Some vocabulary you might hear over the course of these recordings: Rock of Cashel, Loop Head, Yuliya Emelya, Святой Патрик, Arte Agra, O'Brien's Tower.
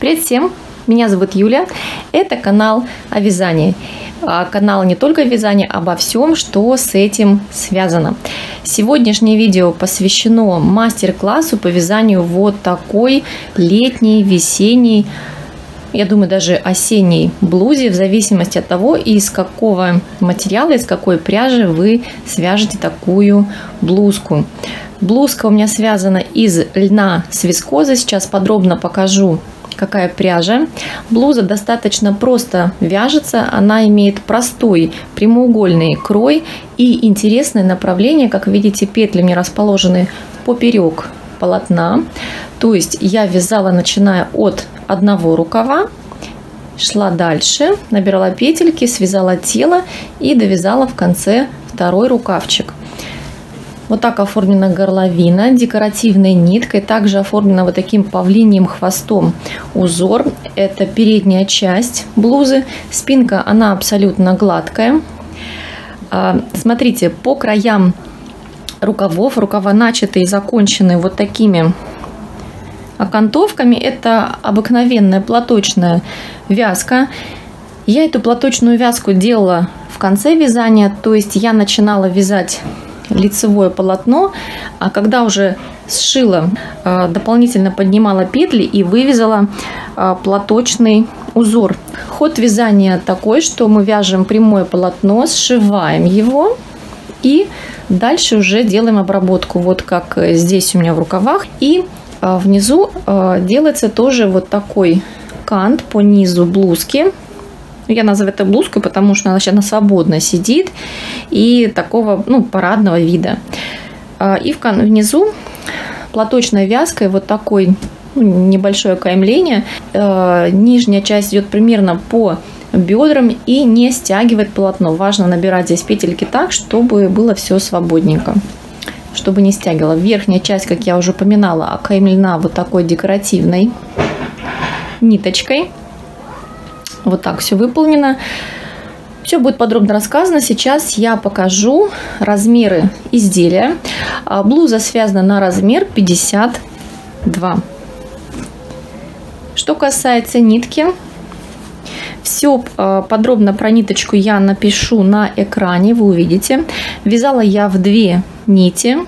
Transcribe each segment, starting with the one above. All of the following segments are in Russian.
Привет всем! Меня зовут Юля. Это канал о вязании. Канал не только о вязании, а обо всем, что с этим связано. Сегодняшнее видео посвящено мастер-классу по вязанию вот такой летней, весенней, я думаю, даже осенней блузе, в зависимости от того, из какого материала, из какой пряжи вы свяжете такую блузку. Блузка у меня связана из льна с вискозой. Сейчас подробно покажу, какая пряжа. Блуза достаточно просто вяжется. Она имеет простой прямоугольный крой и интересное направление. Как видите, петли мне расположены поперек полотна. То есть я вязала, начиная от одного рукава, шла дальше, набирала петельки, связала тело и довязала в конце второй рукавчик. Вот так оформлена горловина декоративной ниткой. Также оформлена вот таким павлиньим хвостом узор. Это передняя часть блузы. Спинка, она абсолютно гладкая. Смотрите, по краям рукавов. Рукава начаты и закончены вот такими окантовками. Это обыкновенная платочная вязка. Я эту платочную вязку делала в конце вязания. То есть я начинала вязать лицевое полотно, а когда уже сшила, дополнительно поднимала петли и вывязала платочный узор. Ход вязания такой, что мы вяжем прямое полотно, сшиваем его и дальше уже делаем обработку. Вот как здесь у меня в рукавах. И внизу делается тоже вот такой кант по низу блузки. Я назову это блузкой, потому что она свободно сидит и такого, парадного вида. И внизу платочной вязкой вот такой небольшое окаймление. Нижняя часть идет примерно по бедрам и не стягивает полотно. Важно набирать здесь петельки так, чтобы было все свободненько, чтобы не стягивало. Верхняя часть, как я уже упоминала, окаймлена вот такой декоративной ниточкой. Вот так все выполнено. Все будет подробно рассказано. Сейчас я покажу размеры изделия. Блуза связана на размер 52. Что касается нитки, все подробно про ниточку я напишу на экране, вы увидите. Вязала я в 2 нити.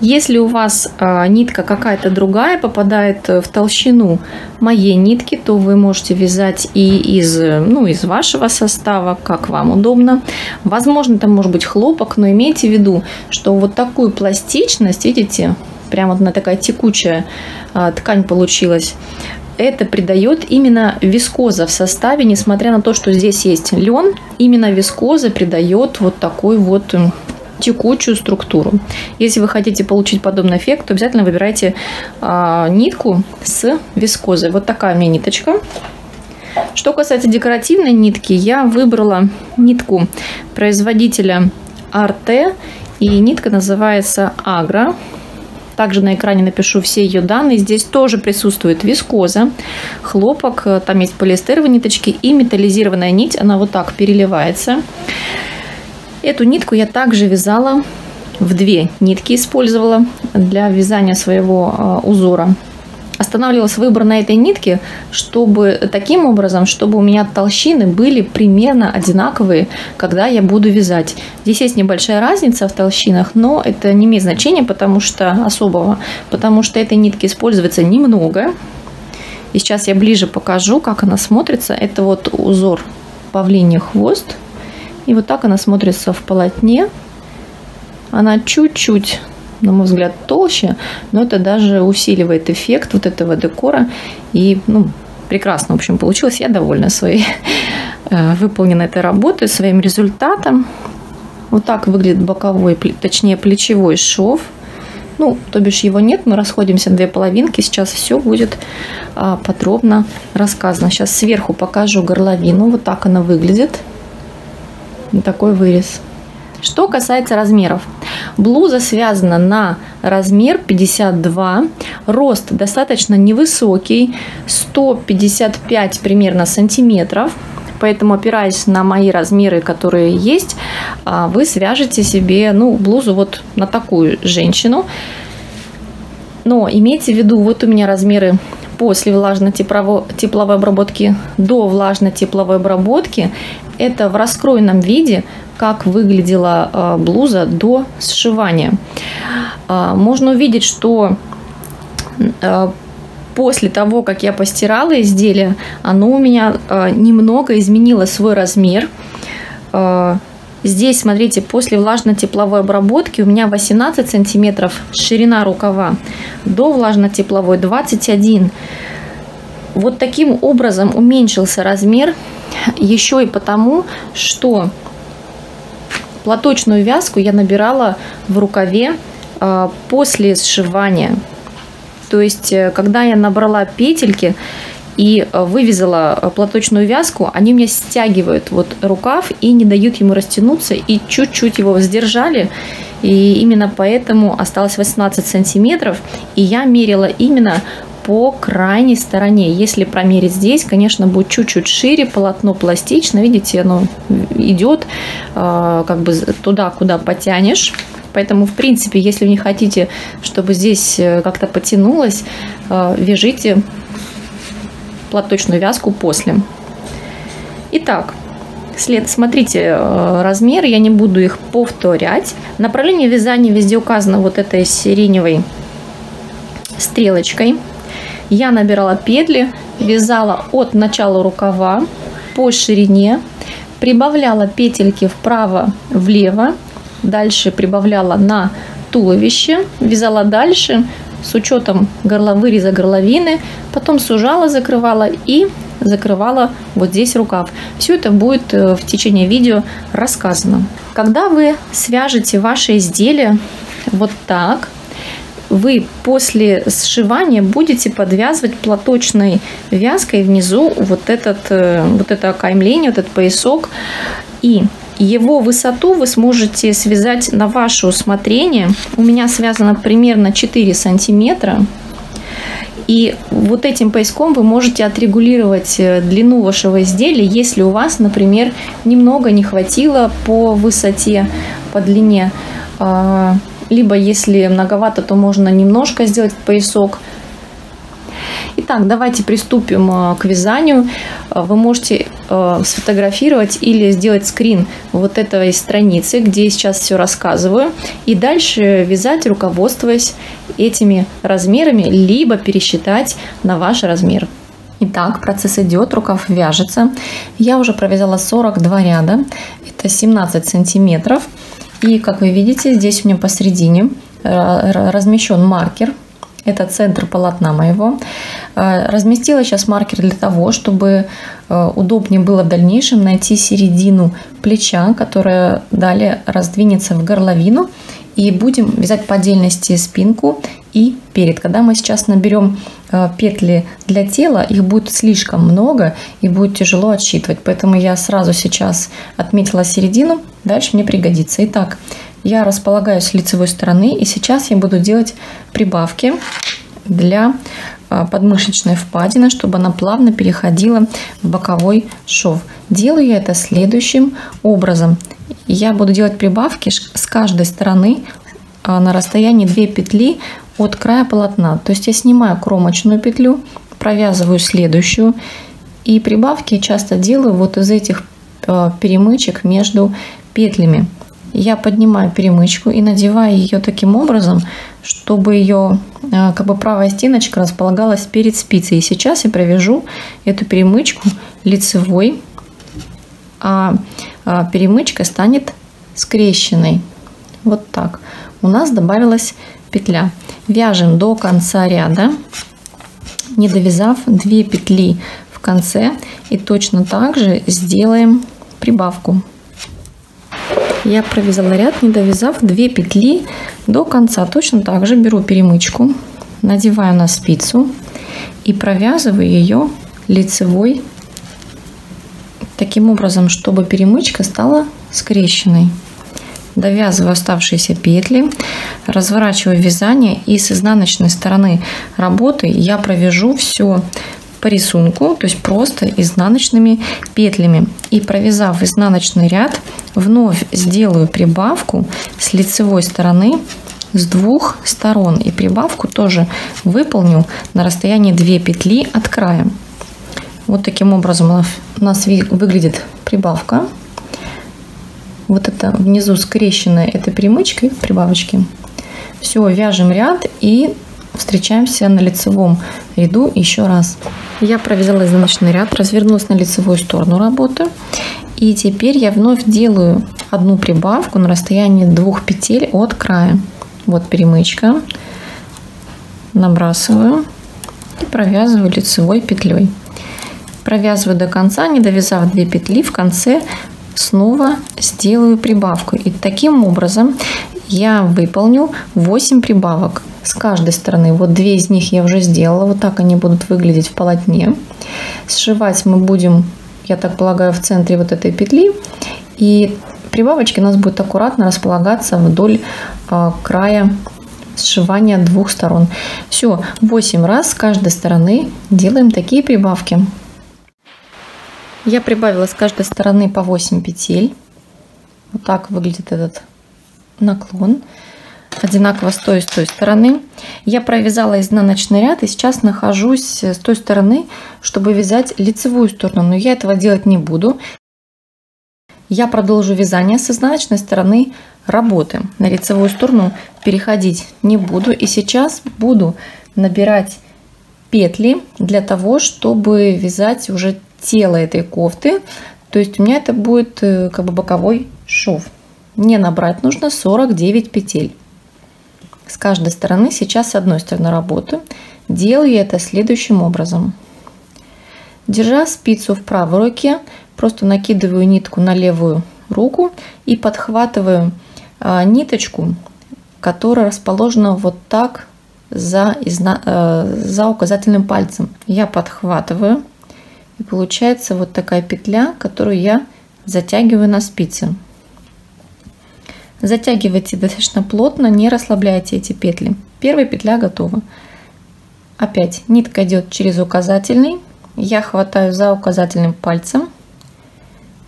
Если у вас нитка какая-то другая попадает в толщину моей нитки, то вы можете вязать и из вашего состава, как вам удобно. Возможно, там может быть хлопок, но имейте в виду, что вот такую пластичность, видите, прям вот она такая текучая ткань получилась. Это придает именно вискоза в составе, несмотря на то, что здесь есть лен, именно вискоза придает вот такой вот текучую структуру. Если вы хотите получить подобный эффект, то обязательно выбирайте нитку с вискозой. Вот такая у меня ниточка. Что касается декоративной нитки, я выбрала нитку производителя Arte, и нитка называется Agra. Также на экране напишу все ее данные. Здесь тоже присутствует вискоза, хлопок, там есть полиэстеровые ниточки и металлизированная нить. Она вот так переливается. Эту нитку я также вязала в 2 нитки, использовала для вязания своего узора. Останавливалась выбор на этой нитке, чтобы у меня толщины были примерно одинаковые, когда я буду вязать. Здесь есть небольшая разница в толщинах, но это не имеет значения, потому что этой нитки используется немного. И сейчас я ближе покажу, как она смотрится. Это вот узор павлиний хвост. И вот так она смотрится в полотне. Она чуть-чуть, на мой взгляд, толще, но это даже усиливает эффект вот этого декора. И прекрасно, в общем, получилось. Я довольна своей выполненной этой работой, своим результатом. Вот так выглядит боковой, точнее плечевой шов. То бишь его нет, мы расходимся на 2 половинки. Сейчас все будет подробно рассказано. Сейчас сверху покажу горловину. Вот так она выглядит. Такой вырез. Что касается размеров, блуза связана на размер 52. Рост достаточно невысокий, 155 примерно сантиметров. Поэтому, опираясь на мои размеры, которые есть, вы свяжете себе блузу вот на такую женщину. Но имейте в виду, вот у меня размеры после влажно-тепловой обработки до влажно-тепловой обработки. Это в раскроенном виде, как выглядела блуза до сшивания. Можно увидеть, что после того, как я постирала изделие, оно у меня немного изменило свой размер. Здесь, смотрите, после влажно-тепловой обработки у меня 18 сантиметров ширина рукава, до влажно-тепловой 21. Вот таким образом уменьшился размер, еще и потому, что платочную вязку я набирала в рукаве после сшивания. То есть, когда я набрала петельки и вывязала платочную вязку, они у меня стягивают вот рукав и не дают ему растянуться, и чуть-чуть его сдержали, и именно поэтому осталось 18 сантиметров, и я мерила именно по крайней стороне. Если промерить здесь, конечно, будет чуть-чуть шире, полотно пластично, видите, оно идет как бы туда, куда потянешь. Поэтому, в принципе, если вы не хотите, чтобы здесь как-то потянулось, вяжите платочную вязку после. Итак, смотрите размер, я не буду их повторять. Направление вязания везде указано вот этой сиреневой стрелочкой. Я набирала петли, вязала от начала рукава по ширине, прибавляла петельки вправо-влево, дальше прибавляла на туловище, вязала дальше с учетом выреза горловины, потом сужала, закрывала и закрывала вот здесь рукав. Все это будет в течение видео рассказано. Когда вы свяжете ваше изделие вот так, вы после сшивания будете подвязывать платочной вязкой внизу вот это окаймление, вот этот поясок, и его высоту вы сможете связать на ваше усмотрение. У меня связано примерно 4 сантиметра. И вот этим пояском вы можете отрегулировать длину вашего изделия, если у вас, например, немного не хватило по высоте, по длине. Либо если многовато, то можно немножко сделать поясок. Итак, давайте приступим к вязанию. Вы можете сфотографировать или сделать скрин вот этой страницы, где я сейчас все рассказываю, и дальше вязать, руководствуясь этими размерами, либо пересчитать на ваш размер. Итак, процесс идет, рукав вяжется. Я уже провязала 42 ряда, это 17 сантиметров. И как вы видите, здесь у меня посередине размещен маркер. Это центр полотна моего. Разместила сейчас маркер для того, чтобы удобнее было в дальнейшем найти середину плеча, которая далее раздвинется в горловину. И будем вязать по отдельности спинку и перед. Когда мы сейчас наберем петли для тела, их будет слишком много и будет тяжело отсчитывать. Поэтому я сразу сейчас отметила середину. Дальше мне пригодится. Итак, я располагаюсь с лицевой стороны, и сейчас я буду делать прибавки для подмышечной впадины, чтобы она плавно переходила в боковой шов. Делаю я это следующим образом. Я буду делать прибавки с каждой стороны на расстоянии 2 петли от края полотна. То есть я снимаю кромочную петлю, провязываю следующую, и прибавки часто делаю вот из этих перемычек между петлями. Я поднимаю перемычку и надеваю ее таким образом, чтобы ее как бы правая стеночка располагалась перед спицей. И сейчас я провяжу эту перемычку лицевой, а перемычка станет скрещенной. Вот так. У нас добавилась петля. Вяжем до конца ряда, не довязав 2 петли в конце, и точно так же сделаем прибавку. Я провязала ряд, не довязав 2 петли до конца. Точно так же беру перемычку, надеваю на спицу и провязываю ее лицевой таким образом, чтобы перемычка стала скрещенной. Довязываю оставшиеся петли, разворачиваю вязание, и с изнаночной стороны работы я провяжу все по рисунку, то есть просто изнаночными петлями. И провязав изнаночный ряд, вновь сделаю прибавку с лицевой стороны с двух сторон и прибавку тоже выполнил на расстоянии 2 петли от края. Вот таким образом у нас выглядит прибавка. Вот это внизу скрещенная этой прямычкой прибавочки. Все, вяжем ряд и встречаемся на лицевом ряду еще раз. Я провязала изнаночный ряд, развернулась на лицевую сторону работы. И теперь я вновь делаю одну прибавку на расстоянии 2 петель от края. Вот перемычка. Набрасываю и провязываю лицевой петлей. Провязываю до конца, не довязав 2 петли, в конце снова сделаю прибавку. И таким образом я выполню 8 прибавок с каждой стороны. Вот 2 из них я уже сделала. Вот так они будут выглядеть в полотне. Сшивать мы будем, я так полагаю, в центре вот этой петли. И прибавочки у нас будут аккуратно располагаться вдоль края сшивания двух сторон. Все, 8 раз с каждой стороны делаем такие прибавки. Я прибавила с каждой стороны по 8 петель. Вот так выглядит этот наклон. Одинаково с той стороны. Я провязала изнаночный ряд и сейчас нахожусь с той стороны, чтобы вязать лицевую сторону. Но я этого делать не буду. Я продолжу вязание с изнаночной стороны работы. На лицевую сторону переходить не буду. И сейчас буду набирать петли для того, чтобы вязать уже тело этой кофты. То есть у меня это будет как бы боковой шов. Мне набрать нужно 49 петель. С каждой стороны сейчас с одной стороны работы. Делаю я это следующим образом. Держа спицу в правой руке, просто накидываю нитку на левую руку и подхватываю ниточку, которая расположена вот так за указательным пальцем. Я подхватываю, и получается вот такая петля, которую я затягиваю на спице. Затягивайте достаточно плотно, не расслабляйте эти петли. Первая петля готова. Опять нитка идет через указательный. Я хватаю за указательным пальцем,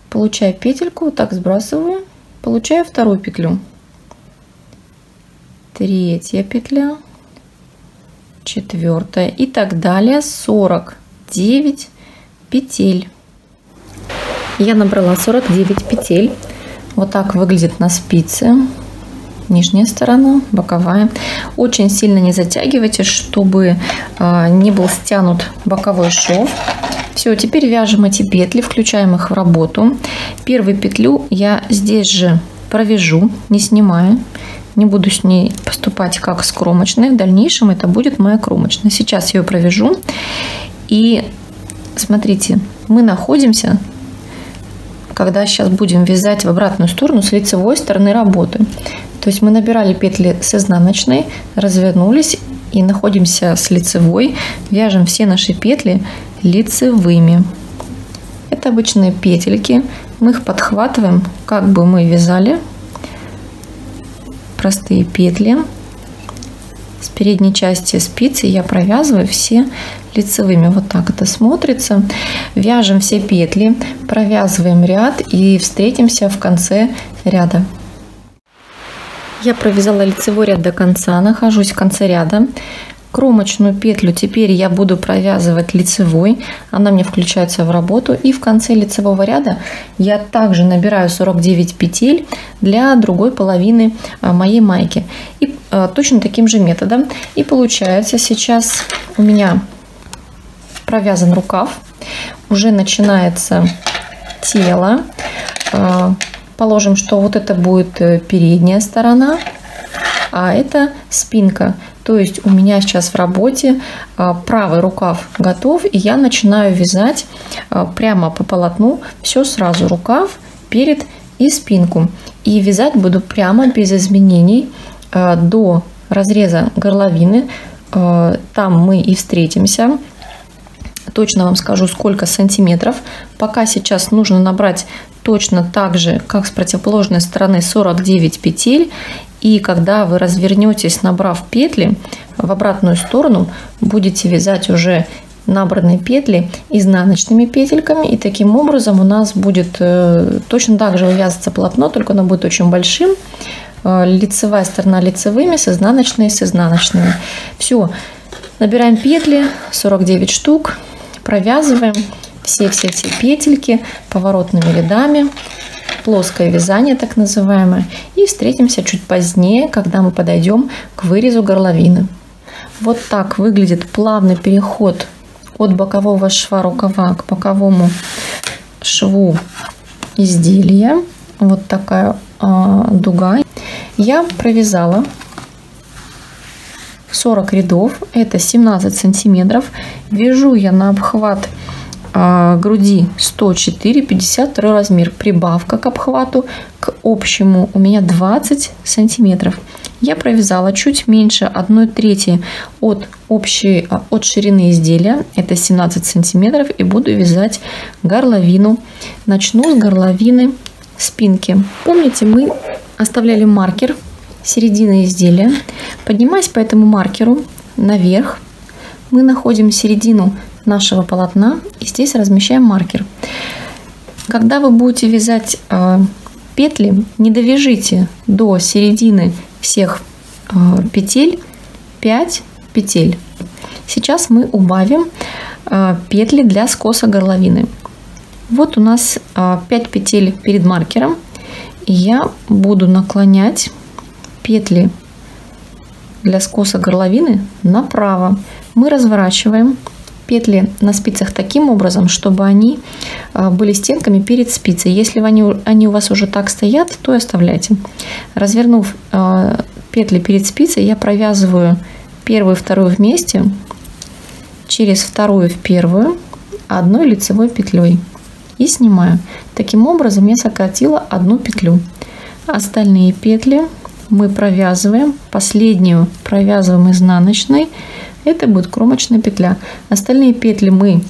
получаю петельку, вот так сбрасываю, получаю вторую петлю. Третья петля, четвертая и так далее. 49 петель. Я набрала 49 петель. Вот так выглядит на спице нижняя сторона, боковая. Очень сильно не затягивайте, чтобы не был стянут боковой шов. Все, теперь вяжем эти петли, включаем их в работу. Первую петлю я здесь же провяжу, не снимая. Не буду с ней поступать как с кромочной. В дальнейшем это будет моя кромочная. Сейчас ее провяжу. И смотрите, мы находимся... когда сейчас будем вязать в обратную сторону с лицевой стороны работы. То есть мы набирали петли с изнаночной, развернулись и находимся с лицевой. Вяжем все наши петли лицевыми. Это обычные петельки. Мы их подхватываем, как бы мы вязали. Простые петли. С передней части спицы я провязываю все лицевыми. Вот так это смотрится. Вяжем все петли, провязываем ряд и встретимся в конце ряда. Я провязала лицевой ряд до конца, нахожусь в конце ряда. Кромочную петлю теперь я буду провязывать лицевой. Она мне включается в работу. И в конце лицевого ряда я также набираю 49 петель для другой половины моей майки. И точно таким же методом. И получается сейчас у меня провязан рукав. Уже начинается тело. Положим, что вот это будет передняя сторона, а это спинка. То есть у меня сейчас в работе правый рукав готов, и я начинаю вязать прямо по полотну все сразу: рукав, перед и спинку. И вязать буду прямо без изменений до разреза горловины. Там мы и встретимся. Точно вам скажу, сколько сантиметров. Пока сейчас нужно набрать точно так же, как с противоположной стороны, 49 петель. И когда вы развернетесь, набрав петли, в обратную сторону будете вязать уже набранные петли изнаночными петельками. И таким образом у нас будет точно так же вязаться полотно, только оно будет очень большим. лицевая сторона лицевыми, с изнаночной изнаночными. Все, набираем петли 49 штук, провязываем все петельки поворотными рядами, плоское вязание так называемое, и встретимся чуть позднее, когда мы подойдем к вырезу горловины. Вот так выглядит плавный переход от бокового шва рукава к боковому шву изделия. Вот такая дуга. Я провязала 40 рядов, это 17 сантиметров. Вяжу я на обхват груди 104, 52 размер. Прибавка к обхвату к общему у меня 20 сантиметров. Я провязала чуть меньше 1/3 от ширины изделия, это 17 сантиметров, и буду вязать горловину. Начну с горловины спинки. Помните, мы оставляли маркер середины изделия. Поднимаясь по этому маркеру наверх, мы находим середину нашего полотна и здесь размещаем маркер. Когда вы будете вязать петли, не довяжите до середины всех петель 5 петель. Сейчас мы убавим петли для скоса горловины. Вот у нас 5 петель перед маркером, и я буду наклонять петли для скоса горловины направо. Мы разворачиваем петли на спицах таким образом, чтобы они были стенками перед спицей. Если они у вас уже так стоят, то и оставляйте. Развернув петли перед спицей, я провязываю первую и вторую вместе, через вторую в первую, одной лицевой петлей и снимаю. Таким образом я сократила одну петлю. Остальные петли мы провязываем, последнюю провязываем изнаночной. Это будет кромочная петля. Остальные петли мы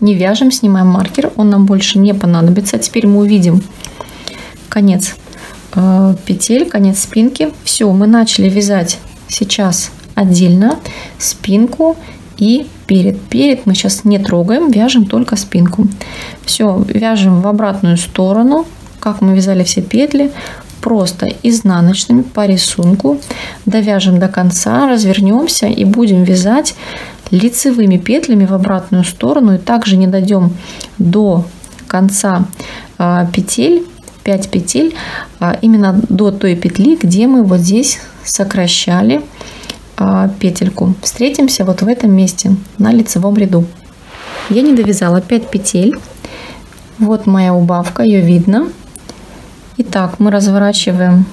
не вяжем, снимаем маркер, он нам больше не понадобится. Теперь мы увидим конец петель, конец спинки. Все, мы начали вязать сейчас отдельно спинку и перед. Перед мы сейчас не трогаем, вяжем только спинку. Все, вяжем в обратную сторону, как мы вязали все петли. Просто изнаночными по рисунку довяжем до конца, развернемся и будем вязать лицевыми петлями в обратную сторону. И также не дойдем до конца петель, 5 петель, именно до той петли, где мы вот здесь сокращали петельку. Встретимся вот в этом месте на лицевом ряду. Я не довязала 5 петель. Вот моя убавка, ее видно. Итак, мы разворачиваем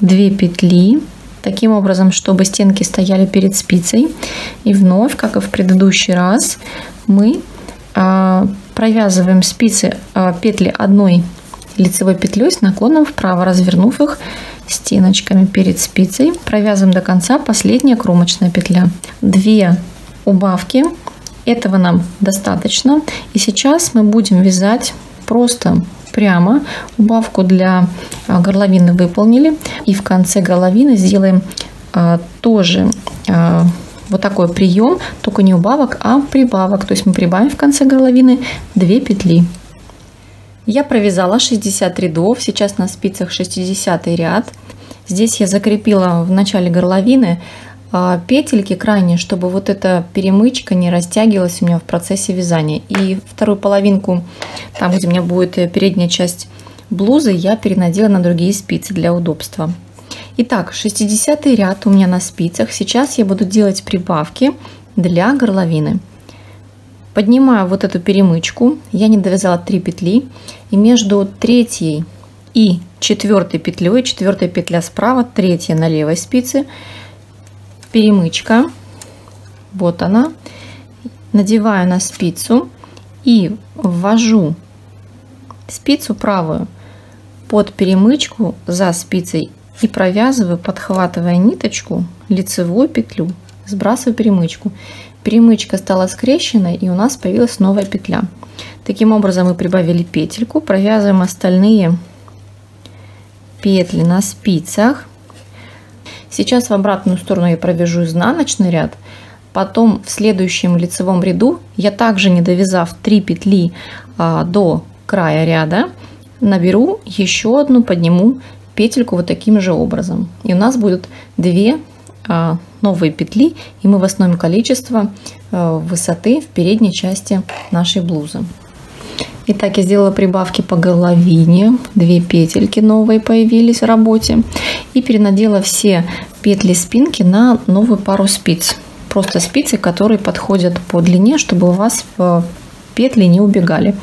2 петли таким образом, чтобы стенки стояли перед спицей. И вновь, как и в предыдущий раз, мы провязываем спицы, петли одной лицевой петлей с наклоном вправо, развернув их стеночками перед спицей. Провязываем до конца, последняя кромочная петля. 2 убавки, этого нам достаточно. И сейчас мы будем вязать просто прямо. Убавку для горловины выполнили, и в конце горловины сделаем тоже вот такой прием, только не убавок, а прибавок. То есть мы прибавим в конце горловины 2 петли. Я провязала 60 рядов, сейчас на спицах 60 ряд. Здесь я закрепила в начале горловины петельки крайние, чтобы вот эта перемычка не растягивалась у меня в процессе вязания. И вторую половинку, там где у меня будет передняя часть блузы, я перенадела на другие спицы для удобства. Итак, 60 ряд у меня на спицах. Сейчас я буду делать прибавки для горловины. Поднимаю вот эту перемычку, я не довязала 3 петли, и между третьей и четвертой петлей, четвертая петля справа, третья на левой спице, перемычка, вот она, надеваю на спицу и ввожу спицу правую под перемычку за спицей и провязываю, подхватывая ниточку, лицевую петлю, сбрасываю перемычку. Перемычка стала скрещенной, и у нас появилась новая петля. Таким образом мы прибавили петельку, провязываем остальные петли на спицах. Сейчас в обратную сторону я провяжу изнаночный ряд, потом в следующем лицевом ряду я также, не довязав 3 петли до края ряда, наберу еще одну, подниму петельку вот таким же образом. И у нас будут две новые петли, и мы восстановим количество высоты в передней части нашей блузы. Итак, я сделала прибавки по горловине, 2 петельки новые появились в работе, и перенадела все петли спинки на новую пару спиц. Просто спицы, которые подходят по длине, чтобы у вас петли не убегали.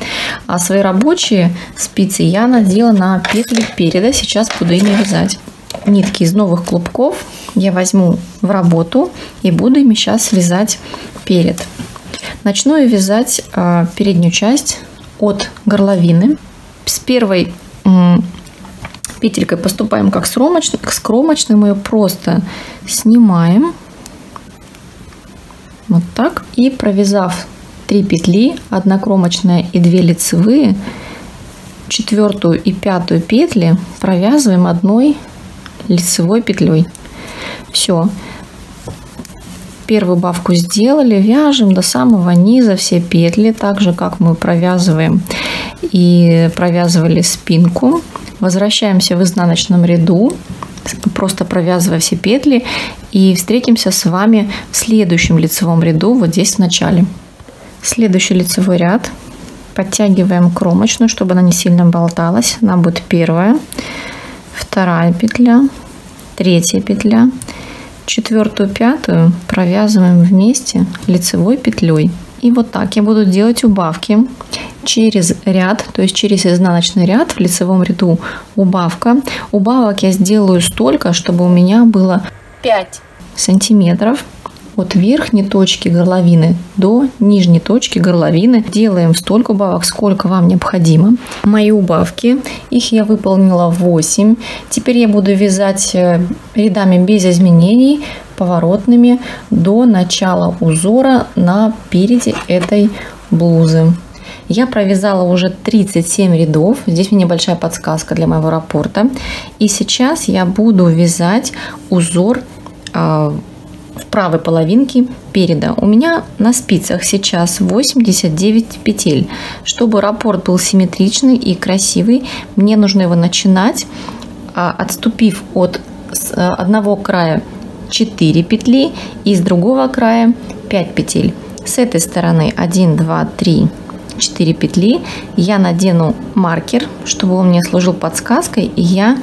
А свои рабочие спицы я надела на петли переда, сейчас буду ими вязать. Нитки из новых клубков я возьму в работу и буду ими сейчас вязать перед. Начну я вязать переднюю часть от горловины. С первой петелькой поступаем как с кромочной, мы ее просто снимаем вот так, и провязав 3 петли, 1 кромочная и 2 лицевые, 4 и 5 петли провязываем одной лицевой петлей. Все, первую бавку сделали, вяжем до самого низа все петли, так же как мы провязываем и провязывали спинку. Возвращаемся в изнаночном ряду, просто провязывая все петли, и встретимся с вами в следующем лицевом ряду, вот здесь в начале. Следующий лицевой ряд, подтягиваем кромочную, чтобы она не сильно болталась. Она будет 1-я, 2-я петля, 3-я петля, 4-ю, 5-ю провязываем вместе лицевой петлей. И вот так я буду делать убавки через ряд, то есть через изнаночный ряд в лицевом ряду убавка. Убавок я сделаю столько, чтобы у меня было 5 сантиметров от верхней точки горловины до нижней точки горловины. Делаем столько убавок, сколько вам необходимо. Мои убавки, их я выполнила 8. Теперь я буду вязать рядами без изменений, поворотными, до начала узора на переде этой блузы. Я провязала уже 37 рядов. Здесь у меня небольшая подсказка для моего раппорта. И сейчас я буду вязать узор в правой половинке переда. У меня на спицах сейчас 89 петель. Чтобы раппорт был симметричный и красивый, мне нужно его начинать, отступив от одного края 4 петли и с другого края 5 петель. С этой стороны 1, 2, 3, 4 петли. Я надену маркер, чтобы он мне служил подсказкой, и я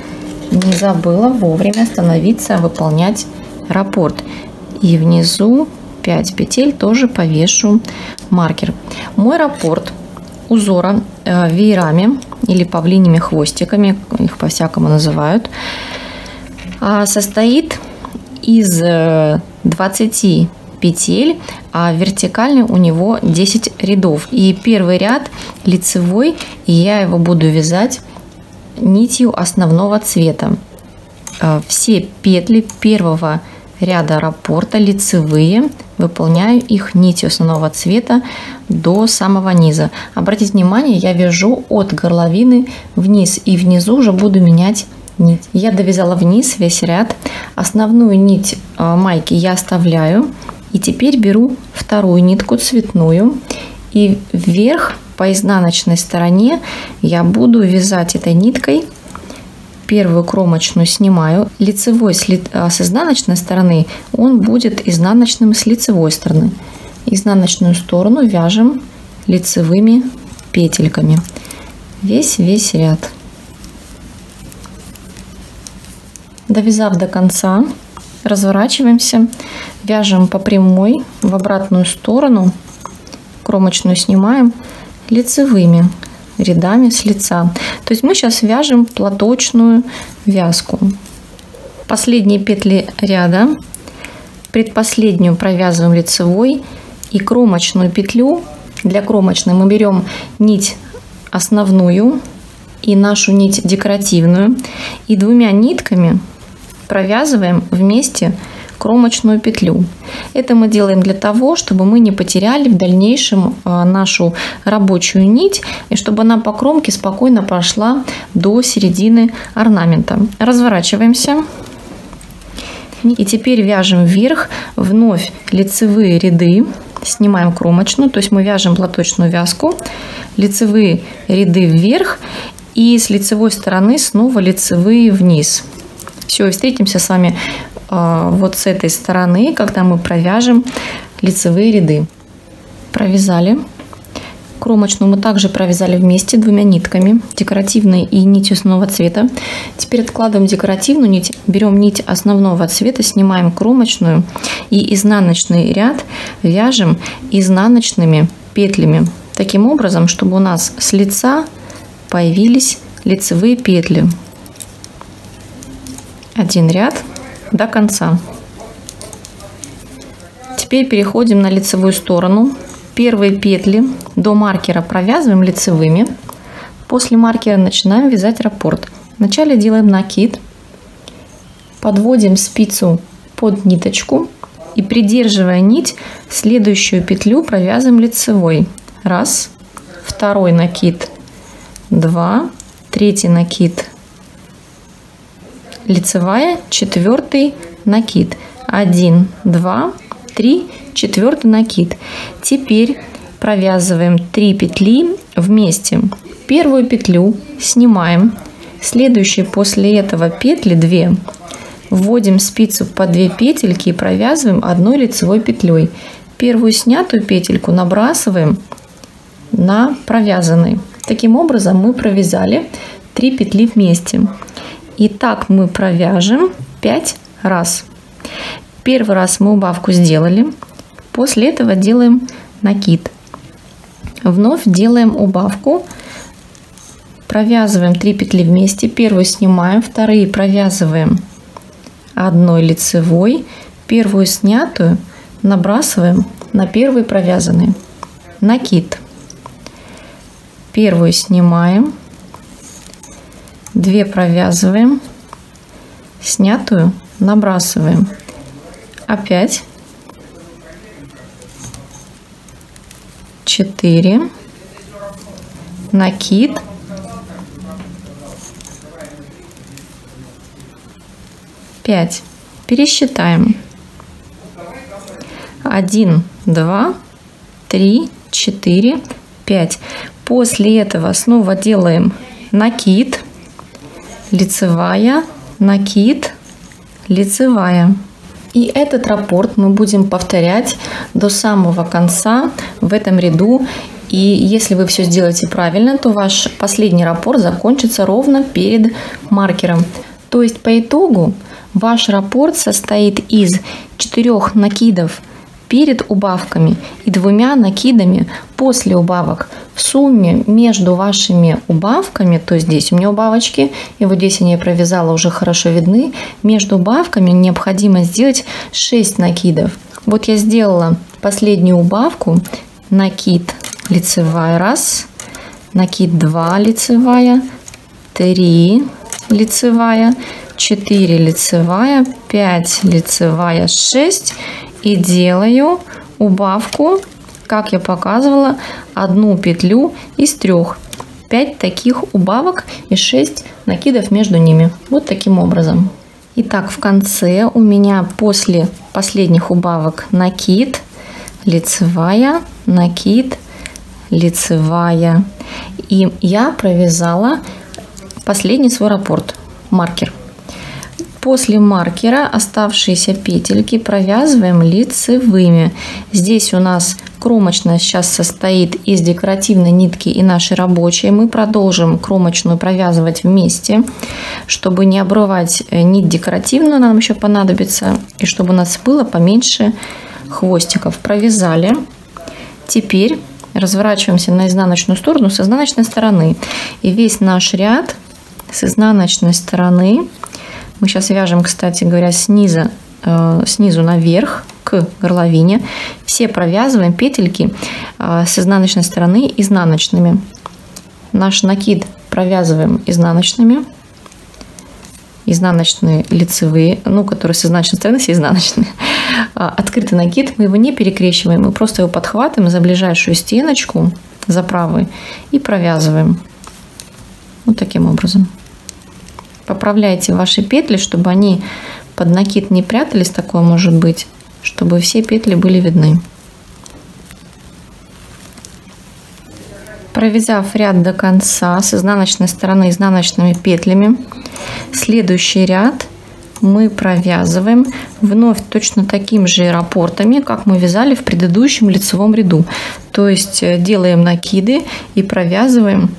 не забыла вовремя остановиться, выполнять раппорт. И внизу 5 петель тоже повешу маркер. Мой раппорт узора веерами или павлиними хвостиками, их по-всякому называют, состоит из 20 петель, а вертикально у него 10 рядов. И первый ряд лицевой, и я его буду вязать нитью основного цвета. Все петли первого ряда раппорта лицевые, выполняю их нитью основного цвета до самого низа. Обратите внимание, я вяжу от горловины вниз, и внизу уже буду менять нить. Я довязала вниз весь ряд, основную нить майки я оставляю, и теперь беру вторую нитку цветную, и вверх по изнаночной стороне я буду вязать этой ниткой. Первую кромочную снимаю, лицевой с изнаночной стороны, он будет изнаночным с лицевой стороны. Изнаночную сторону вяжем лицевыми петельками. Весь ряд. Довязав до конца, разворачиваемся, вяжем по прямой в обратную сторону, кромочную снимаем лицевыми рядами с лица. То есть мы сейчас вяжем платочную вязку. Последние петли ряда, предпоследнюю провязываем лицевой и кромочную петлю. Для кромочной мы берем нить основную и нашу нить декоративную, и 2 нитками провязываем вместе кромочную петлю. Это мы делаем для того, чтобы мы не потеряли в дальнейшем нашу рабочую нить, и чтобы она по кромке спокойно прошла до середины орнамента. Разворачиваемся. И теперь вяжем вверх вновь лицевые ряды, снимаем кромочную, то есть мы вяжем платочную вязку, лицевые ряды вверх, И с лицевой стороны снова лицевые вниз. Все, и встретимся с вами вот с этой стороны, когда мы провяжем лицевые ряды. Провязали. Кромочную мы также провязали вместе двумя нитками, декоративной и нитью основного цвета. Теперь откладываем декоративную нить, берем нить основного цвета, снимаем кромочную и изнаночный ряд вяжем изнаночными петлями. Таким образом, чтобы у нас с лица появились лицевые петли. Один ряд до конца. Теперь переходим на лицевую сторону. Первые петли до маркера провязываем лицевыми. После маркера начинаем вязать раппорт. Вначале делаем накид. Подводим спицу под ниточку. И придерживая нить, следующую петлю провязываем лицевой. Раз. Второй накид. Два. Третий накид. Лицевая. Четвертый накид. Один. Два. Три. Четвертый накид. Теперь провязываем 3 петли вместе. Первую петлю снимаем, следующие после этого петли 2, вводим спицу по 2 петельки и провязываем одной лицевой петлей. Первую снятую петельку набрасываем на провязанный. Таким образом мы провязали 3 петли вместе. И так мы провяжем 5 раз. Первый раз мы убавку сделали. После этого делаем накид. Вновь делаем убавку. Провязываем 3 петли вместе. Первую снимаем, вторые провязываем одной лицевой. Первую снятую набрасываем на первый провязанный. Накид. Первую снимаем. 2 провязываем. Снятую набрасываем. Опять. 4, накид, 5, пересчитаем, 1, 2, 3, 4, 5. После этого снова делаем накид, лицевая, накид, лицевая. И этот раппорт мы будем повторять до самого конца в этом ряду. И если вы все сделаете правильно, то ваш последний раппорт закончится ровно перед маркером. То есть по итогу ваш раппорт состоит из 4 накидов перед убавками и 2 накидами после убавок. В сумме между вашими убавками, то здесь у меня убавочки, и вот здесь я провязала, уже хорошо видны, между убавками необходимо сделать 6 накидов. Вот я сделала последнюю убавку, накид лицевая 1, накид 2 лицевая, 3 лицевая, 4 лицевая, 5 лицевая, 6. И делаю убавку, как я показывала, одну петлю из 3. 5 таких убавок и 6 накидов между ними. Вот таким образом. Итак, в конце у меня после последних убавок накид, лицевая, накид, лицевая. И я провязала последний свой раппорт, маркер. После маркера оставшиеся петельки провязываем лицевыми. Здесь у нас кромочная сейчас состоит из декоративной нитки и нашей рабочей. Мы продолжим кромочную провязывать вместе, чтобы не обрывать нить декоративную, нам еще понадобится, и чтобы у нас было поменьше хвостиков. Провязали. Теперь разворачиваемся на изнаночную сторону с изнаночной стороны. И весь наш ряд с изнаночной стороны. Мы сейчас вяжем, кстати говоря, снизу наверх к горловине. Все провязываем петельки с изнаночной стороны изнаночными. Наш накид провязываем изнаночными. Изнаночные лицевые, ну, которые с изнаночной стороны, все изнаночные. Открытый накид, мы его не перекрещиваем, мы просто его подхватываем за ближайшую стеночку, за правую, и провязываем. Вот таким образом. Поправляйте ваши петли, чтобы они под накид не прятались, такое может быть, чтобы все петли были видны. Провязав ряд до конца с изнаночной стороны изнаночными петлями, следующий ряд мы провязываем вновь точно таким же раппортами, как мы вязали в предыдущем лицевом ряду. То есть делаем накиды и провязываем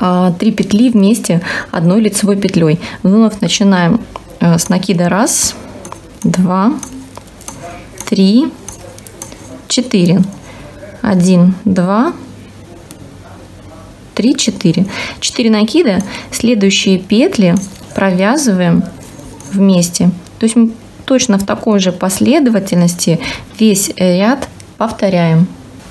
3 петли вместе одной лицевой петлей. Вновь начинаем с накида 1, 2, 3, 4, 1, 2, 3, 4. 4 накида, следующие петли провязываем вместе. То есть мы точно в такой же последовательности весь ряд повторяем.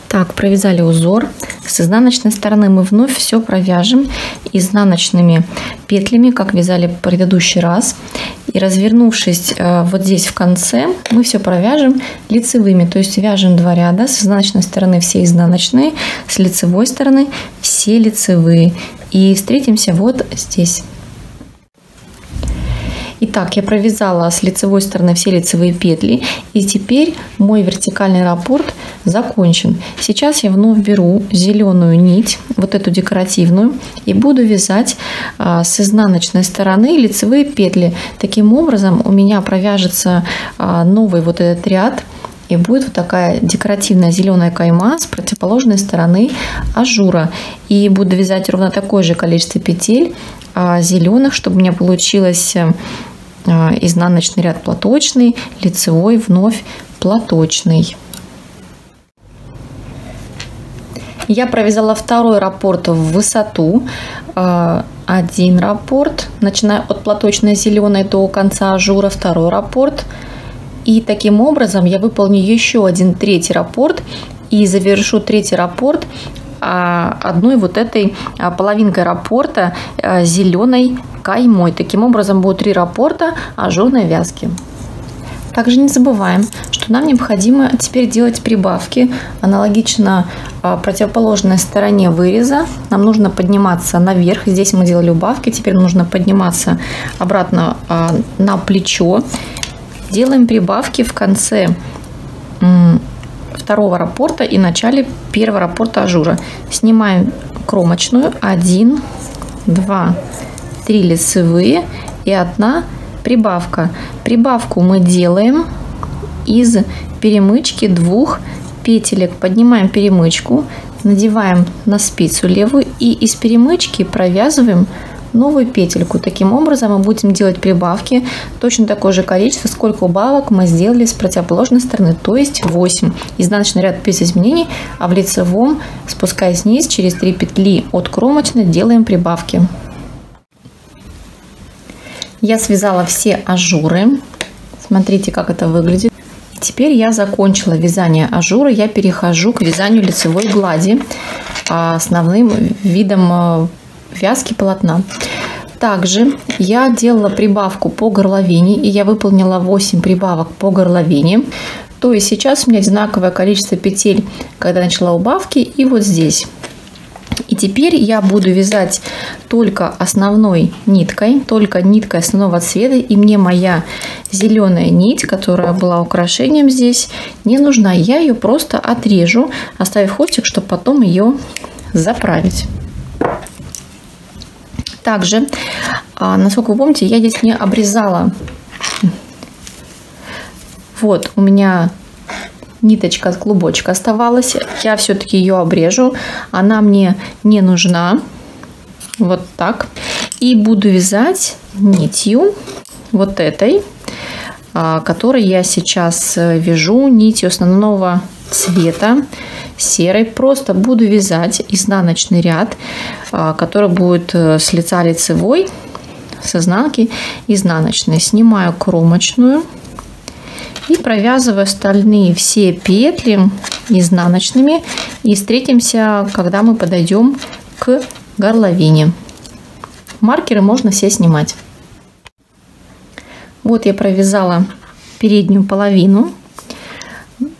Так, провязали узор. С изнаночной стороны мы вновь все провяжем изнаночными петлями, как вязали в предыдущий раз. И развернувшись вот здесь в конце, мы все провяжем лицевыми. То есть вяжем 2 ряда. С изнаночной стороны все изнаночные, с лицевой стороны все лицевые. И встретимся вот здесь. Итак, я провязала с лицевой стороны все лицевые петли, и теперь мой вертикальный раппорт закончен. Сейчас я вновь беру зеленую нить, вот эту декоративную, и буду вязать с изнаночной стороны лицевые петли. Таким образом у меня провяжется новый вот этот ряд, и будет вот такая декоративная зеленая кайма с противоположной стороны ажура. И буду вязать ровно такое же количество петель зеленых, чтобы у меня получилось изнаночный ряд платочный, лицевой вновь платочный. Я провязала второй раппорт в высоту. Один раппорт, начиная от платочной зеленой до конца ажура, второй раппорт. И таким образом я выполню еще один третий раппорт и завершу третий раппорт одной вот этой половинкой раппорта зеленой каймой. Таким образом будет 3 раппорта ажурной вязки. Также не забываем, что нам необходимо теперь делать прибавки аналогично противоположной стороне выреза. Нам нужно подниматься наверх. Здесь мы делали убавки, теперь нужно подниматься обратно на плечо. Делаем прибавки в конце второго раппорта и начале первого раппорта ажура. Снимаем кромочную, 1, 2, 3 лицевые и 1 прибавка. Прибавку мы делаем из перемычки 2 петелек. Поднимаем перемычку, надеваем на спицу левую и из перемычки провязываем новую петельку. Таким образом мы будем делать прибавки точно такое же количество, сколько убавок мы сделали с противоположной стороны, то есть 8. Изнаночный ряд без изменений, а в лицевом, спускаясь вниз, через 3 петли от кромочной делаем прибавки. Я связала все ажуры. Смотрите, как это выглядит. Теперь я закончила вязание ажура. Я перехожу к вязанию лицевой глади, основным видом вязки полотна. Также я делала прибавку по горловине, и я выполнила 8 прибавок по горловине. То есть сейчас у меня одинаковое количество петель, когда начала убавки, и вот здесь. И теперь я буду вязать только основной ниткой, основного цвета, и мне моя зеленая нить, которая была украшением здесь, не нужна. Я ее просто отрежу, оставив хвостик, чтобы потом ее заправить. Также, насколько вы помните, я здесь не обрезала. Вот у меня ниточка от клубочка оставалась. Я все-таки ее обрежу. Она мне не нужна. Вот так. И буду вязать нитью вот этой, которой я сейчас вяжу, нитью основного цвета серой. Просто буду вязать изнаночный ряд, который будет с лица лицевой, с изнанки изнаночной. Снимаю кромочную и провязываю остальные все петли изнаночными. И встретимся, когда мы подойдем к горловине. Маркеры можно все снимать. Вот я провязала переднюю половину.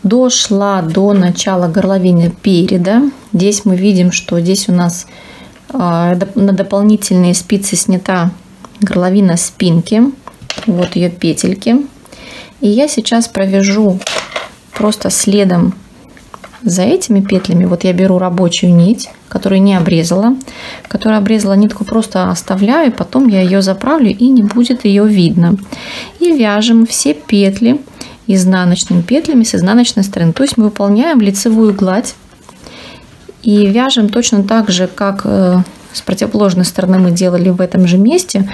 Дошла до начала горловины переда. Здесь мы видим, что здесь у нас на дополнительные спицы снята горловина спинки. Вот ее петельки. И я сейчас провяжу просто следом за этими петлями вот я беру рабочую нить, которую не обрезала, нитку просто оставляю, потом я ее заправлю и не будет ее видно. И вяжем все петли изнаночными петлями с изнаночной стороны. То есть мы выполняем лицевую гладь и вяжем точно так же, как с противоположной стороны мы делали в этом же месте.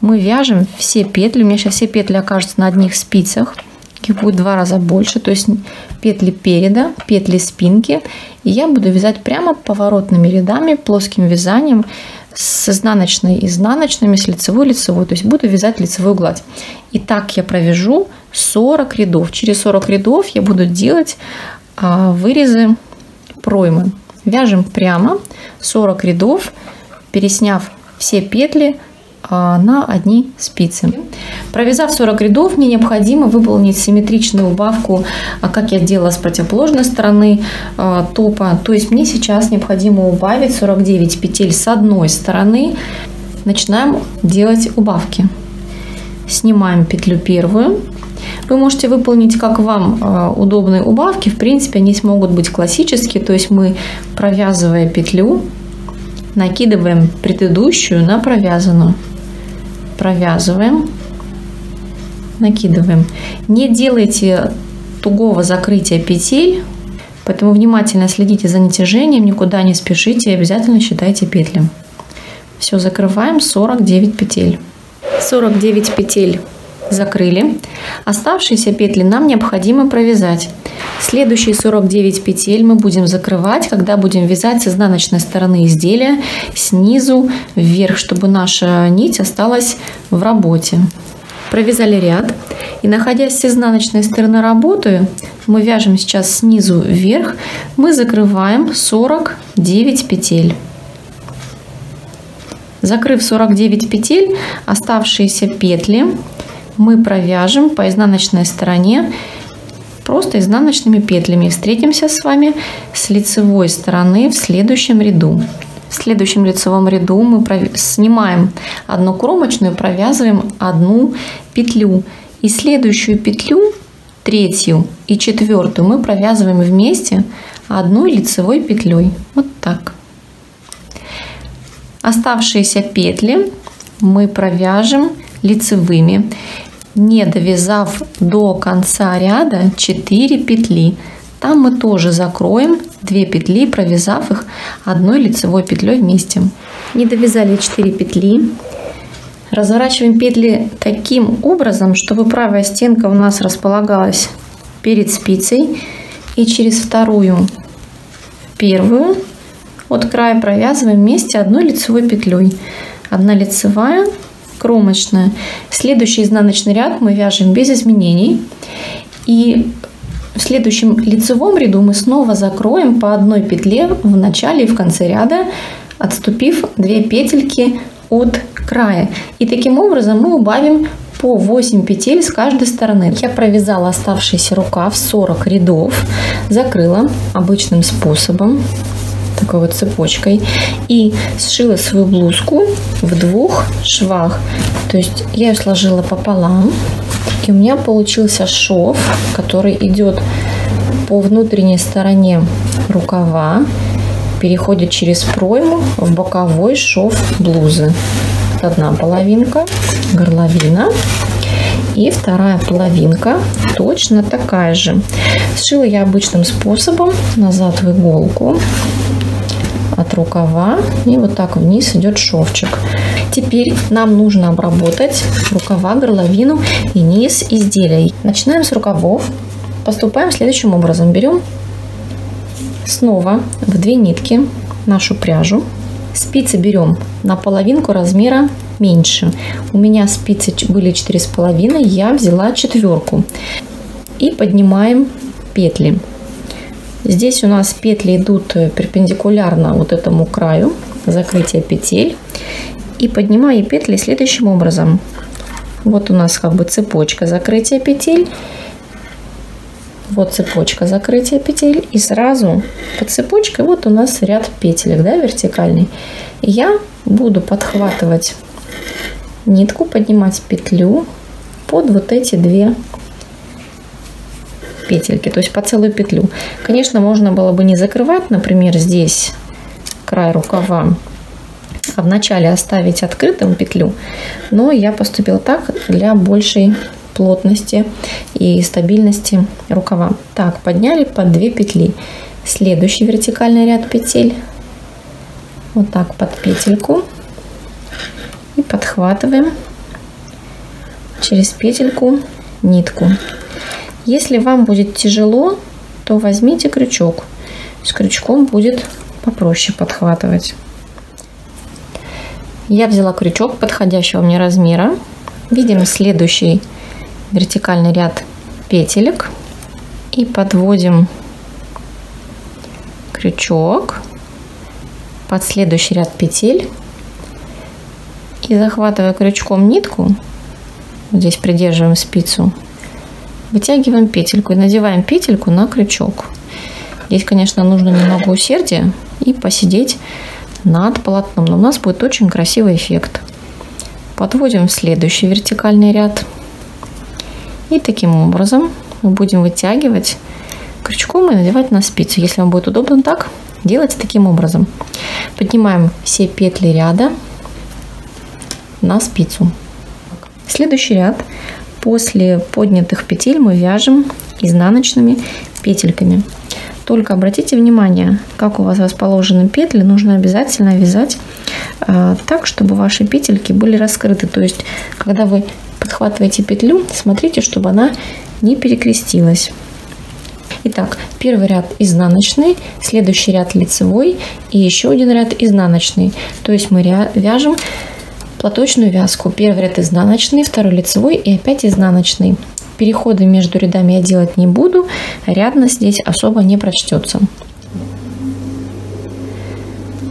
Мы вяжем все петли. У меня сейчас все петли окажутся на одних спицах. Их будет в 2 раза больше. То есть петли переда, петли спинки. И я буду вязать прямо поворотными рядами, плоским вязанием, с изнаночной изнаночными, с лицевой. То есть буду вязать лицевую гладь. И так я провяжу 40 рядов. Через 40 рядов я буду делать вырезы проймы. Вяжем прямо 40 рядов, пересняв все петли на одни спицы. Провязав 40 рядов, мне необходимо выполнить симметричную убавку, как я делала с противоположной стороны топа. То есть мне сейчас необходимо убавить 49 петель с одной стороны. Начинаем делать убавки. Снимаем петлю первую. Вы можете выполнить как вам удобные убавки. В принципе, они могут быть классические. То есть мы, провязывая петлю, накидываем предыдущую на провязанную. Провязываем, накидываем. Не делайте тугого закрытия петель, поэтому внимательно следите за натяжением, никуда не спешите и обязательно считайте петли. Все, закрываем 49 петель. 49 петель закрыли. Оставшиеся петли нам необходимо провязать. Следующие 49 петель мы будем закрывать, когда будем вязать с изнаночной стороны изделия снизу вверх, чтобы наша нить осталась в работе. Провязали ряд, и находясь с изнаночной стороны работы, мы вяжем сейчас снизу вверх, мы закрываем 49 петель. Закрыв 49 петель, оставшиеся петли мы провяжем по изнаночной стороне просто изнаночными петлями. И встретимся с вами с лицевой стороны в следующем ряду. В следующем лицевом ряду мы снимаем одну кромочную, провязываем одну петлю. И следующую петлю, 3-ю и 4-ю, мы провязываем вместе одной лицевой петлей. Вот так. Оставшиеся петли мы провяжем лицевыми, не довязав до конца ряда 4 петли. Там мы тоже закроем 2 петли, провязав их одной лицевой петлей вместе. Не довязали 4 петли. Разворачиваем петли таким образом, чтобы правая стенка у нас располагалась перед спицей, и через вторую в первую от края провязываем вместе одной лицевой петлей. 1 лицевая, кромочная. Следующий изнаночный ряд мы вяжем без изменений, и в следующем лицевом ряду мы снова закроем по одной петле в начале и в конце ряда, отступив 2 петельки от края, и таким образом мы убавим по 8 петель с каждой стороны. Я провязала оставшийся рукав 40 рядов, закрыла обычным способом, такой вот цепочкой, и сшила свою блузку в 2 швах. То есть я ее сложила пополам, и у меня получился шов, который идет по внутренней стороне рукава, переходит через пройму в боковой шов блузы. 1 половинка, горловина, и 2 половинка точно такая же. Сшила я обычным способом, назад в иголку от рукава, и вот так вниз идет шовчик. Теперь нам нужно обработать рукава, горловину и низ изделия. Начинаем с рукавов, поступаем следующим образом. Берем снова в 2 нитки нашу пряжу, спицы берем на половинку размера меньше. У меня спицы были 4,5, я взяла 4, и поднимаем петли. Здесь у нас петли идут перпендикулярно вот этому краю закрытия петель. И поднимаю петли следующим образом. Вот у нас как бы цепочка закрытия петель. Вот цепочка закрытия петель. И сразу под цепочкой вот у нас ряд петелек, да, вертикальный. И я буду подхватывать нитку, поднимать петлю под вот эти 2 петельки, то есть по целую петлю. Конечно, можно было бы не закрывать, например, здесь край рукава, а вначале оставить открытым петлю, но я поступила так для большей плотности и стабильности рукава. Так, подняли под 2 петли. Следующий вертикальный ряд петель. Вот так под петельку. И подхватываем через петельку нитку. Если вам будет тяжело, то возьмите крючок. С крючком будет попроще подхватывать. Я взяла крючок подходящего мне размера. Видим следующий вертикальный ряд петелек и подводим крючок под следующий ряд петель и, захватывая крючком нитку, вот здесь придерживаем спицу, вытягиваем петельку и надеваем петельку на крючок. Здесь, конечно, нужно немного усердия и посидеть над полотном, но у нас будет очень красивый эффект. Подводим в следующий вертикальный ряд. И таким образом мы будем вытягивать крючком и надевать на спицу. Если вам будет удобно так, делайте таким образом. Поднимаем все петли ряда на спицу. Следующий ряд. После поднятых петель мы вяжем изнаночными петельками. Только обратите внимание, как у вас расположены петли, нужно обязательно вязать так, чтобы ваши петельки были раскрыты. То есть, когда вы подхватываете петлю, смотрите, чтобы она не перекрестилась. Итак, первый ряд изнаночный, следующий ряд лицевой и еще один ряд изнаночный. То есть мы вяжем платочную вязку. Первый ряд изнаночный, второй лицевой и опять изнаночный. Переходы между рядами я делать не буду, рядность здесь особо не прочтется.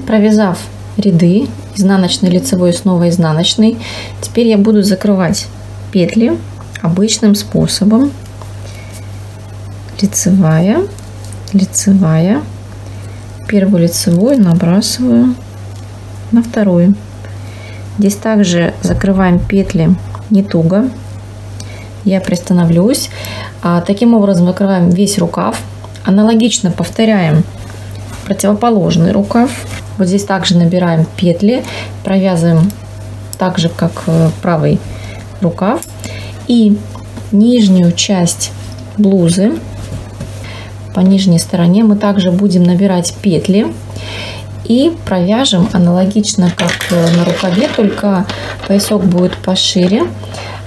Провязав ряды, изнаночный, лицевой, снова изнаночный, теперь я буду закрывать петли обычным способом. Лицевая, лицевая, первую лицевую набрасываю на вторую. Здесь также закрываем петли не туго. Я приостановлюсь. Таким образом закрываем весь рукав. Аналогично повторяем противоположный рукав. Вот здесь также набираем петли, провязываем так же, как правый рукав. И нижнюю часть блузы по нижней стороне мы также будем набирать петли и провяжем аналогично, как на рукаве, только поясок будет пошире.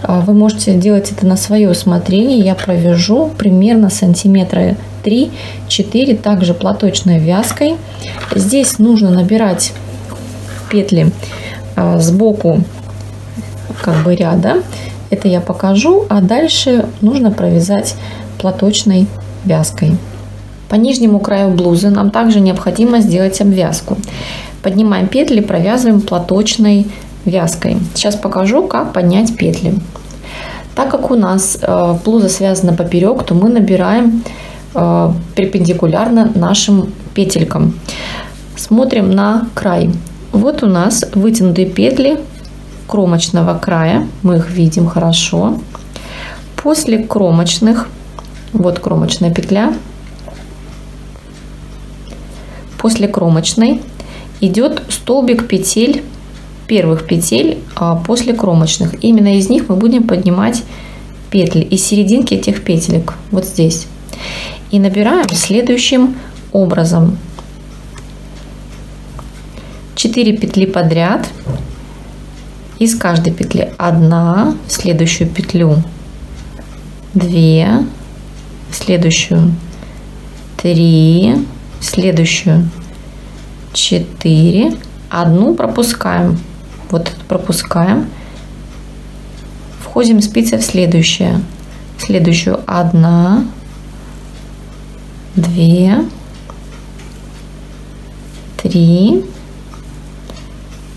Вы можете делать это на свое усмотрение. Я провяжу примерно сантиметра 3-4, также платочной вязкой. Здесь нужно набирать петли сбоку как бы ряда. Это я покажу, а дальше нужно провязать платочной вязкой. По нижнему краю блузы нам также необходимо сделать обвязку. Поднимаем петли, провязываем платочной вязкой. Сейчас покажу, как поднять петли. Так как у нас блуза связана поперек, то мы набираем перпендикулярно нашим петелькам. Смотрим на край. Вот у нас вытянутые петли кромочного края, мы их видим хорошо. После кромочных, вот кромочная петля, после кромочной идет столбик петель, первых петель после кромочных. Именно из них мы будем поднимать петли, из серединки этих петелек, вот здесь. И набираем следующим образом. 4 петли подряд, из каждой петли 1, в следующую петлю 2, в следующую 3, в следующую 4, 1 пропускаем, вот пропускаем, входим спицей в следующую, 1, 2, 3,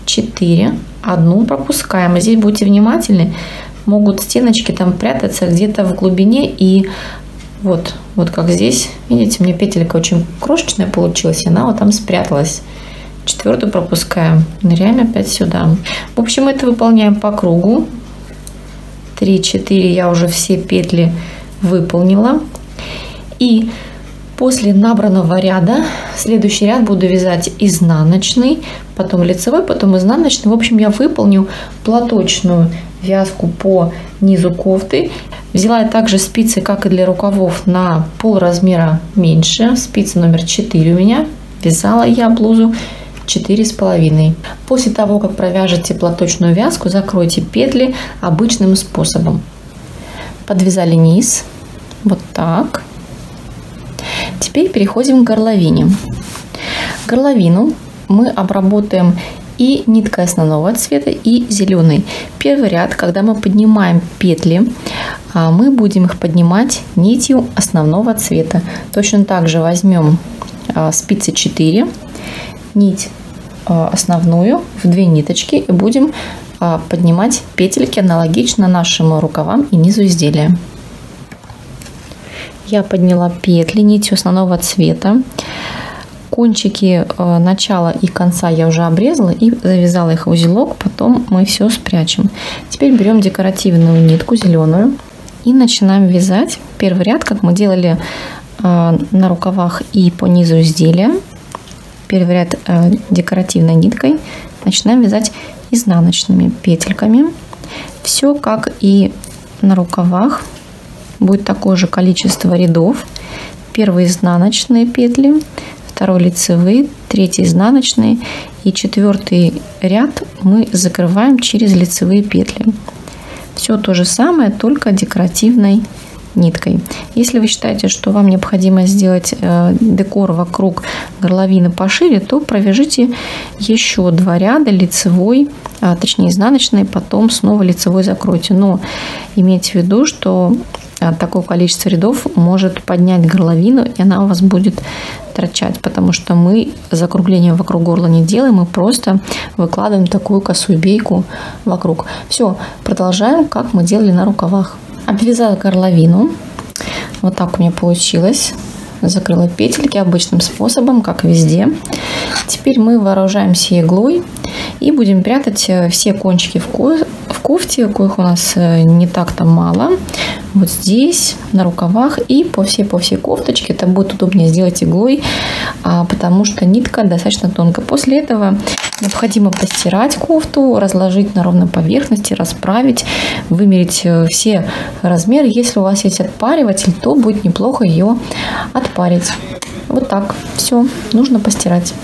4, 1 пропускаем. И здесь будьте внимательны, могут стеночки там прятаться где-то в глубине. И вот как здесь, видите, у меня петелька очень крошечная получилась, и она вот там спряталась. 4 пропускаем, ныряем опять сюда. В общем, это выполняем по кругу. 3, 4, я уже все петли выполнила. И после набранного ряда следующий ряд буду вязать изнаночный, потом лицевой, потом изнаночный. В общем, я выполню платочную вязку по низу кофты. Взяла я также спицы, как и для рукавов, на пол размера меньше. Спица номер 4 у меня. Вязала я блузу 4,5. После того, как провяжете платочную вязку, закройте петли обычным способом. Подвязали низ. Вот так. Теперь переходим к горловине. Горловину мы обработаем и ниткой основного цвета, и зеленой. Первый ряд, когда мы поднимаем петли, мы будем их поднимать нитью основного цвета. Точно так же возьмем спицы 4, нить основную в 2 ниточки и будем поднимать петельки аналогично нашим рукавам и низу изделия. Я подняла петли нитью основного цвета. Кончики начала и конца я уже обрезала и завязала их в узелок, потом мы все спрячем. Теперь берем декоративную нитку зеленую и начинаем вязать первый ряд, как мы делали на рукавах и по низу изделия. Первый ряд декоративной ниткой начинаем вязать изнаночными петельками. Все как и на рукавах, будет такое же количество рядов. Первые изнаночные петли, второй лицевые, третий изнаночные и четвертый ряд мы закрываем через лицевые петли. Все то же самое, только декоративной ниткой. Если вы считаете, что вам необходимо сделать декор вокруг горловины пошире, то провяжите еще 2 ряда лицевой, точнее изнаночной, потом снова лицевой закройте. Но имейте в виду, что такое количество рядов может поднять горловину, и она у вас будет торчать, потому что мы закругление вокруг горла не делаем, мы просто выкладываем такую косую бейку вокруг. Все, продолжаем, как мы делали на рукавах. Обвязала горловину, вот так у меня получилось, закрыла петельки обычным способом, как везде. Теперь мы вооружаемся иглой и будем прятать все кончики в кофте, коих у нас не так-то мало. Вот здесь, на рукавах и по всей кофточке. Это будет удобнее сделать иглой, потому что нитка достаточно тонкая. После этого необходимо постирать кофту, разложить на ровной поверхности, расправить, вымерить все размеры. Если у вас есть отпариватель, то будет неплохо ее отпарить. Вот так. Все, нужно постирать.